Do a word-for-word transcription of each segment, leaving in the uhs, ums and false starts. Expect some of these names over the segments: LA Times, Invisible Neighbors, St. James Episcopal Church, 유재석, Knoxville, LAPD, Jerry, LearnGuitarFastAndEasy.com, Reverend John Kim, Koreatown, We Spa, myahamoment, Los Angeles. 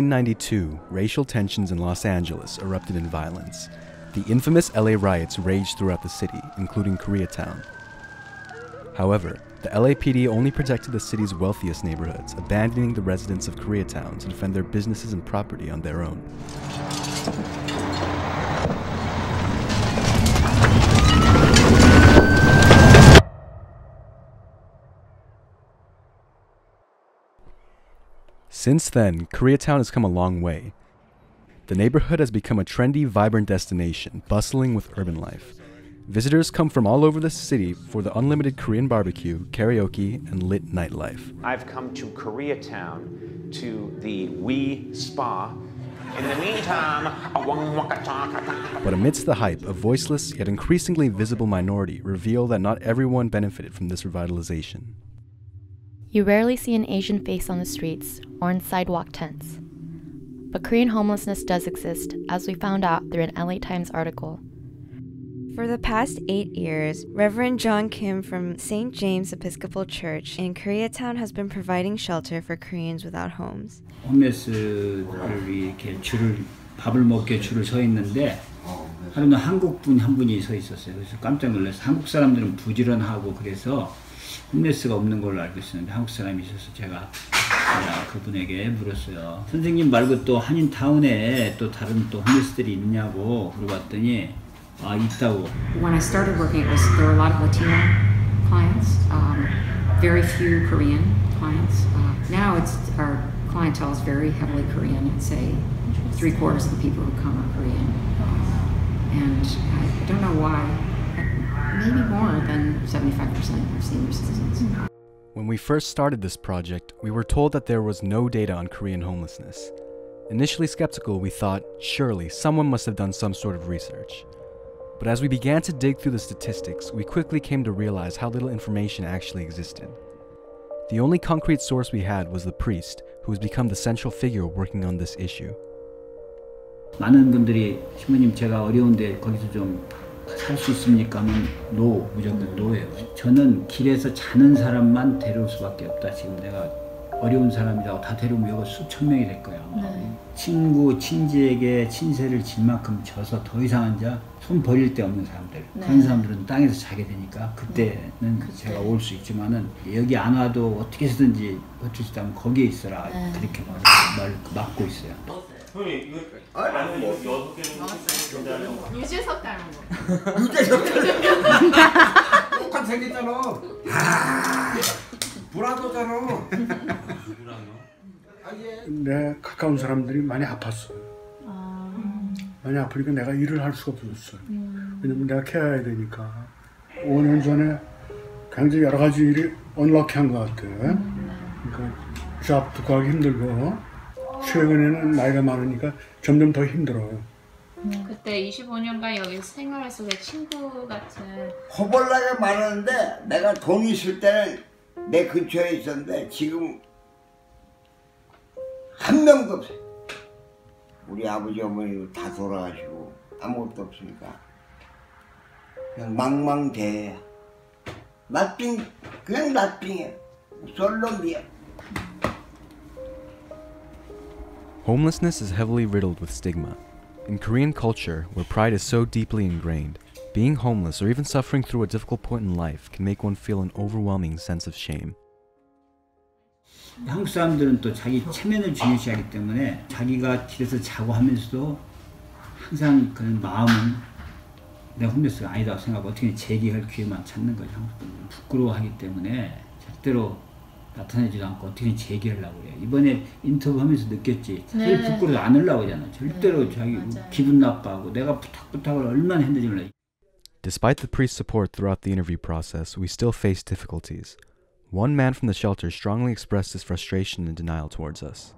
nineteen ninety-two, racial tensions in Los Angeles erupted in violence. The infamous L A riots raged throughout the city, including Koreatown. However, the L A P D only protected the city's wealthiest neighborhoods, abandoning the residents of Koreatown to defend their businesses and property on their own. Since then, Koreatown has come a long way. The neighborhood has become a trendy, vibrant destination, bustling with urban life. Visitors come from all over the city for the unlimited Korean barbecue, karaoke, and lit nightlife. I've come to Koreatown, to the We Spa. In the meantime, but amidst the hype, a voiceless yet increasingly visible minority revealed that not everyone benefited from this revitalization. You rarely see an Asian face on the streets or in sidewalk tents. But Korean homelessness does exist, as we found out through an L A Times article. For the past eight years, Reverend John Kim from Saint James Episcopal Church in Koreatown has been providing shelter for Koreans without homes. homeless들을 이렇게 줄을 밥을 먹게 줄을 서 있는데 하루는 한국 분 한 분이 서 있었어요. 그래서 깜짝 놀랐어요. 한국 사람들은 부지런하고 그래서 홈리스가 없는 걸로 알고 있었는데 한국 사람이 있어서 제가 그분에게 물었어요. 선생님 말고 또 한인 타운에 또 다른 또 홈리스들이 있냐고 물어봤더니 When I started working, it was, there were a lot of Latino clients, um, very few Korean clients. Uh, now it's, our clientele is very heavily Korean. I'd say three quarters of the people who come are Korean. And I don't know why, maybe more than seventy-five percent of senior citizens. When we first started this project, we were told that there was no data on Korean homelessness. Initially skeptical, we thought, surely someone must have done some sort of research. But as we began to dig through the statistics, we quickly came to realize how little information actually existed. The only concrete source we had was the priest, who has become the central figure working on this issue. 많은 분들이 신부님 제가 어려운데 거기서 좀 살 수 있습니까? 하면 no, 무조건 no예요. 저는 길에서 자는 사람만 데려올 수밖에 없다. 지금 내가 어려운 사람이라고 다 데려오면 여기 수천 명이 될 거야. 네. 친구, 친지에게 친세를 질 만큼 져서 더 이상 앉아 손 버릴 데 없는 사람들. 네. 그런 사람들은 땅에서 자게 되니까 그때는 네. 제가 올 수 있지만은 여기 안 와도 어떻게 해서든지 어쩔 수 없다면 거기에 있어라. 네. 그렇게 말을 막고 있어요. 형님, 이거 아니 뭐 여섯 개는 괜찮아요. 유재석 닮은 거. 유재석 똑같이 생겼잖아. 아, 불안하잖아. 내 가까운 사람들이 많이 아팠어요. 아... 많이 아프니까 내가 일을 할 수가 없었어요. 음... 왜냐면 내가 케어해야 되니까. 오 년 전에 굉장히 여러 가지 일이 언럭키한 것 같아요. 음... 그러니까 잡도 구하기 힘들고 최근에는 나이가 많으니까 점점 더 힘들어요. 음, 그때 이십오 년간 여기서 생활했을 때 친구 같은 허벌나게 많았는데 내가 돈 있을 때는 내 근처에 있었는데 지금 한 명도 없어요. 우리 아버지 어머니도 다 돌아가시고 아무것도 없으니까 그냥 망망대해. 낫빙 그냥 낫빙해. 솔로미야. Homelessness is heavily riddled with stigma. In Korean culture, where pride is so deeply ingrained, being homeless or even suffering through a difficult point in life can make one feel an overwhelming sense of shame. 한국 사람들은 또 자기 체면을 중요시하기 때문에 자기가 길에서 자고 하면서도 항상 그런 마음은 내가 홈리스가 아니다고 생각하고 어떻게 제기할 기회만 찾는 거죠. 한국은 부끄러워하기 때문에 절대로 나타내지도 않고 어떻게 제기하려고 해요. 이번에 인터뷰하면서 느꼈지. 네. 부끄러워서 안 하려고 하잖아. 절대로 네, 자기 맞아요. 기분 나빠하고 내가 부탁부탁을 얼마나 했는지 몰라. Despite the priest's support throughout the interview process, we still face difficulties. One man from the shelter strongly expressed his frustration and denial towards us.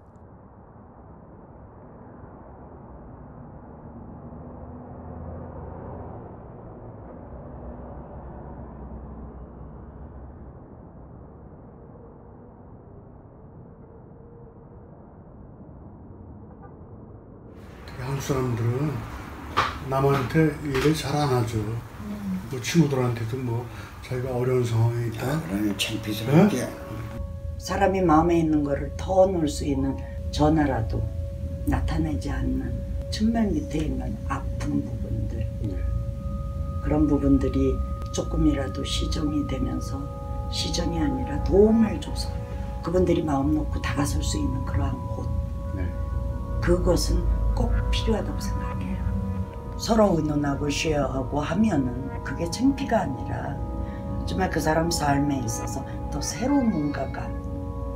한국 사람들은 남한테 일을 잘 안 하죠. 뭐 친구들한테도 뭐 자기가 어려운 상황에 있다. 그러니 창피스럽게. 사람이 마음에 있는 거를 더 넣을 수 있는 전화라도 나타내지 않는 천막 밑에 있는 아픈 부분들, 네. 그런 부분들이 조금이라도 시정이 되면서 시정이 아니라 도움을 줘서 그분들이 마음 놓고 다가설 수 있는 그러한 곳, 네. 그것은 꼭 필요하다고 생각해요. 서로 의논하고 쉐어하고 하면은 그게 창피가 아니라 정말 그 사람 삶에 있어서 또 새로운 뭔가가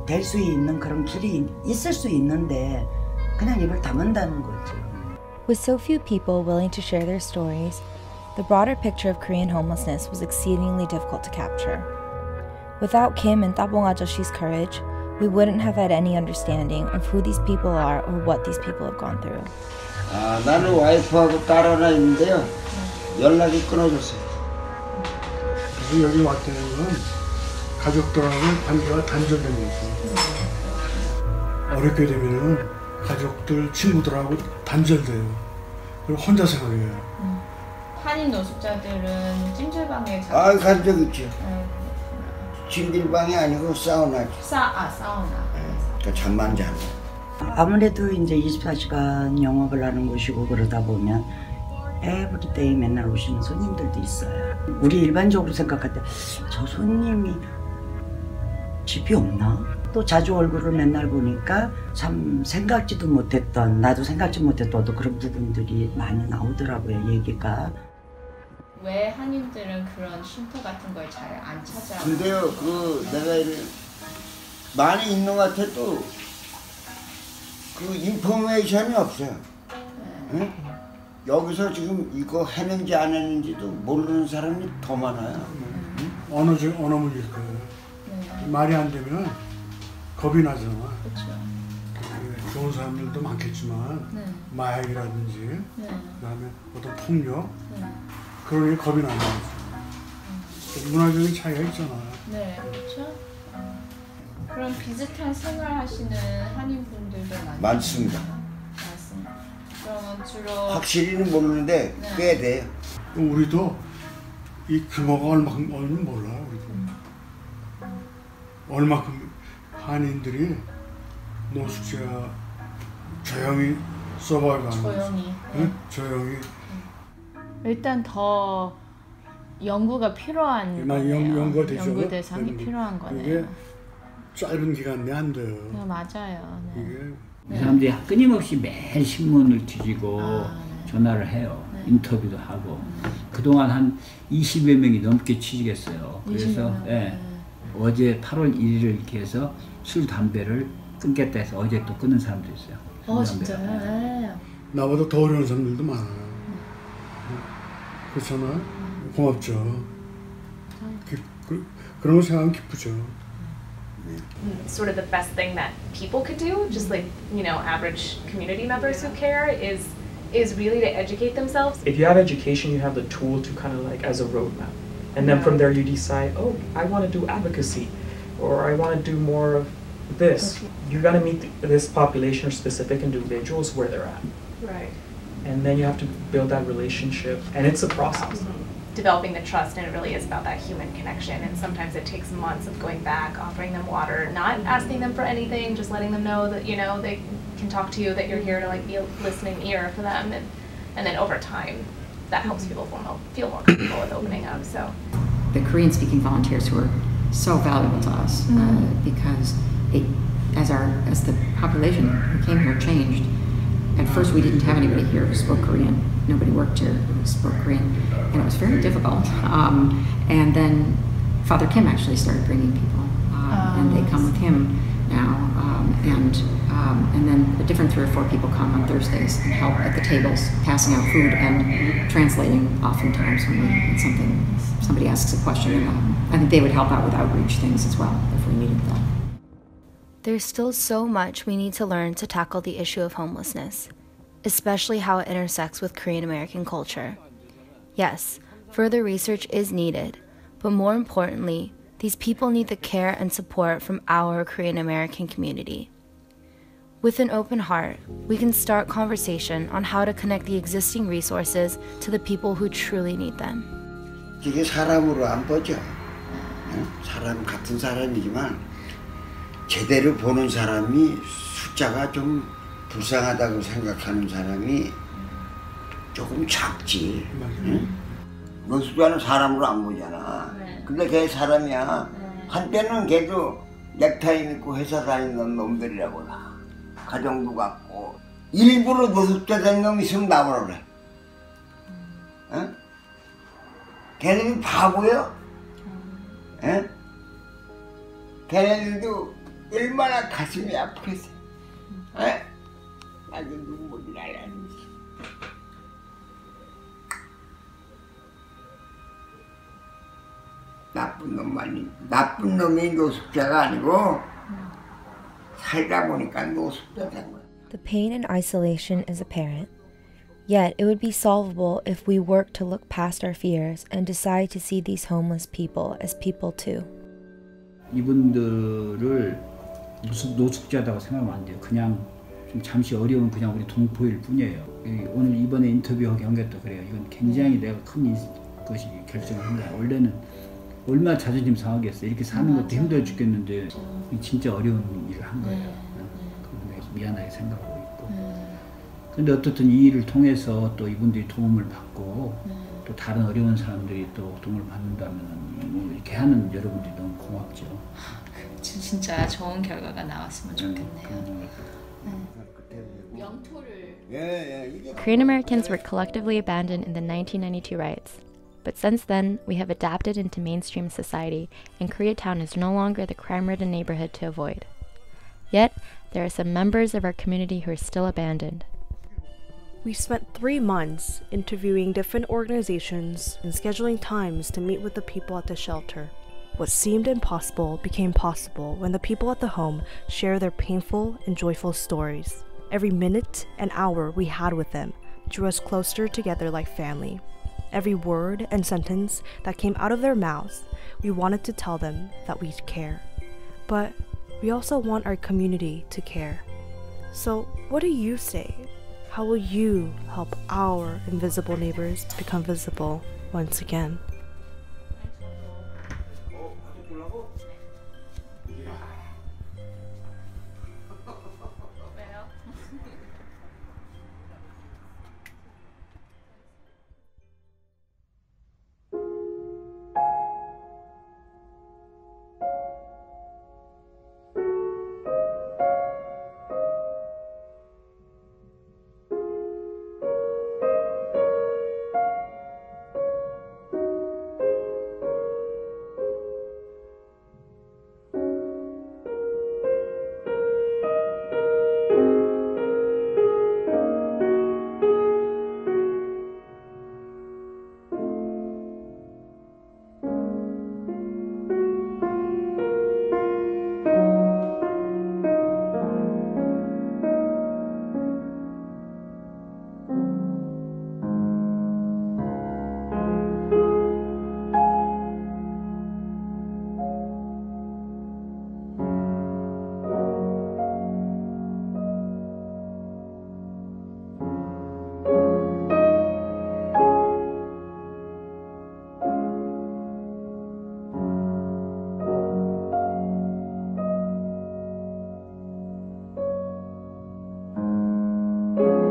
될 수 있는 그런 길이 있을 수 있는데 그냥 입을 다문다는 거죠. With so few people willing to share their stories, the broader picture of Korean homelessness was exceedingly difficult to capture. Without Kim and Tabong Ajoshi's courage, we wouldn't have had any understanding of who these people are or what these people have gone through. 아, 나는 와이프하고 딸 하나 있는데요. 연락이 끊어졌어요. 그래서 여기 왔다는 건 가족들하고 관계가 단절된 거죠. 어렵게 되면은 가족들, 친구들하고 단절돼요. 그리고 혼자 생활해요. 한인 노숙자들은 찜질방에 자. 아, 간 적 있죠. 찜질방이 아니고 사우나죠. 사, 아, 사우나. 네, 그러니까 잠만 자고. 아무래도 이제 이십사 시간 영업을 하는 곳이고 그러다 보면 에브리데이 맨날 오시는 손님들도 있어요. 우리 일반적으로 생각할 때 저 손님이 집이 없나? 또 자주 얼굴을 맨날 보니까 참 생각지도 못했던, 나도 생각지 못했던 그런 부분들이 많이 나오더라고요, 얘기가. 왜 한인들은 그런 쉼터 같은 걸 잘 안 찾아? 근데요, 그 네. 내가 이런 많이 있는 것 같아도 그 인포메이션이 없어요. 네. 응? 여기서 지금 이거 했는지 안 했는지도 모르는 사람이 더 많아요. 네. 응? 어느 중 어느 문제일 거예요. 네. 말이 안 되면 겁이 나잖아. 그렇죠. 좋은 사람들도 많겠지만 네. 마약이라든지 네. 그다음에 어떤 폭력. 네. 그러니 겁이 나는 거죠. 문화적인 차이가 있잖아. 네, 그렇죠. 그럼 비슷한 생활하시는 한인분들도 많이 많습니다. 많습니다. 그럼 주로 확실히는 모르는데 네. 꽤 돼요. 그럼 우리도 이 규모가 얼마인지 몰라. 우리도 음. 얼마큼 한인들이 노숙자가 조용히 서바이브하는 거죠. 조용히. 네? 조용히. 일단 더 연구가 필요한 거네요. 연구가 되죠. 연구 대상이 필요한 거네요. 이게 짧은 기간 내 안 돼요. 네, 맞아요. 네. 이게 네. 이 사람들이 끊임없이 매일 신문을 뒤지고 아, 네. 전화를 해요. 네. 인터뷰도 하고 네. 그동안 한 이십여 명이 넘게 취직했어요. 그래서 예, 네. 어제 팔월 일일을 이렇게 해서 술, 담배를 끊겠다 해서 어제 또 끊는 사람도 있어요. 어, 진짜요? 네. 나보다 더 어려운 사람들도 많아요. 그렇잖아. 음. 고맙죠. 음. 기, 그, 그런 생각은 기쁘죠. Sort of the best thing that people could do, just like, you know, average community members who care, is is really to educate themselves. If you have education, you have the tool to kind of like as a roadmap. And then yeah. from there you decide, oh, I want to do advocacy, or I want to do more of this. Okay. You got to meet th this population or specific individuals where they're at. Right. And then you have to build that relationship, and it's a process. Mm-hmm. Developing the trust, and it really is about that human connection, and sometimes it takes months of going back, offering them water, not asking them for anything, just letting them know that, you know, they can talk to you, that you're here to like be a listening ear for them, and, and then over time, that helps people feel more comfortable with opening up, so. The Korean-speaking volunteers who are so valuable to us, mm-hmm. uh, because it, as, our, as the population who came here changed, at first, we didn't have anybody here who spoke Korean. Nobody worked here who spoke Korean, and it was very difficult. Um, and then Father Kim actually started bringing people, uh, um, and they come with him now. Um, and um, and then a different three or four people come on Thursdays and help at the tables, passing out food and translating. Oftentimes, when we, something somebody asks a question, and um, I think they would help out with outreach things as well if we needed that. There's still so much we need to learn to tackle the issue of homelessness, especially how it intersects with Korean American culture. Yes, further research is needed, but more importantly, these people need the care and support from our Korean American community. With an open heart, we can start conversation on how to connect the existing resources to the people who truly need them. 이게 사람으로 안 보죠. 사람 같은 사람이지만 제대로 보는 사람이 숫자가 좀 불쌍하다고 생각하는 사람이 조금 작지. 응? 너 수자는 사람으로 안 보잖아. 네. 근데 걔 사람이야. 네. 한때는 걔도 넥타이 입고 회사 다니는 놈들이라고 나. 가정도 갖고. 일부러 노숙자된 놈이 있으면 나오라 그래. 응? 걔네들 바보야? 응? 걔네들도 얼마나 가슴이 아프겠어. 응? 아주 눈물이 나라는 거지. 나쁜 놈만이, 나쁜 놈이 노숙자가 아니고 살다 보니까 노숙자 된 거야. The pain and isolation is apparent. Yet it would be solvable if we work to look past our fears and decide to see these homeless people as people too. 이분들을 무슨 노숙자다고 생각하면 안 돼요. 그냥 좀 잠시 어려운 그냥 우리 동포일 뿐이에요. 오늘 이번에 인터뷰하게 한 것도 그래요. 이건 굉장히 내가 큰 것이 결정을 한 거야. 원래는 얼마나 자존심 상하겠어. 이렇게 사는 것도 힘들어 죽겠는데 진짜 어려운 일을 한 거예요. 미안하게 생각하고 있고. 근데 어떻든 이 일을 통해서 또 이분들이 도움을 받고 또 다른 어려운 사람들이 또 도움을 받는다면 뭐 이렇게 하는 여러분들이 너무 고맙죠. 진짜 좋은 결과가 나왔으면 좋겠네요. Korean Americans were collectively abandoned in the nineteen ninety-two riots. But since then, we have adapted into mainstream society, and Koreatown is no longer the crime-ridden neighborhood to avoid. Yet, there are some members of our community who are still abandoned. We spent three months interviewing different organizations and scheduling times to meet with the people at the shelter. What seemed impossible became possible when the people at the home share their painful and joyful stories. Every minute and hour we had with them drew us closer together like family. Every word and sentence that came out of their mouths, we wanted to tell them that we care. But we also want our community to care. So what do you say? How will you help our invisible neighbors become visible once again? Thank you.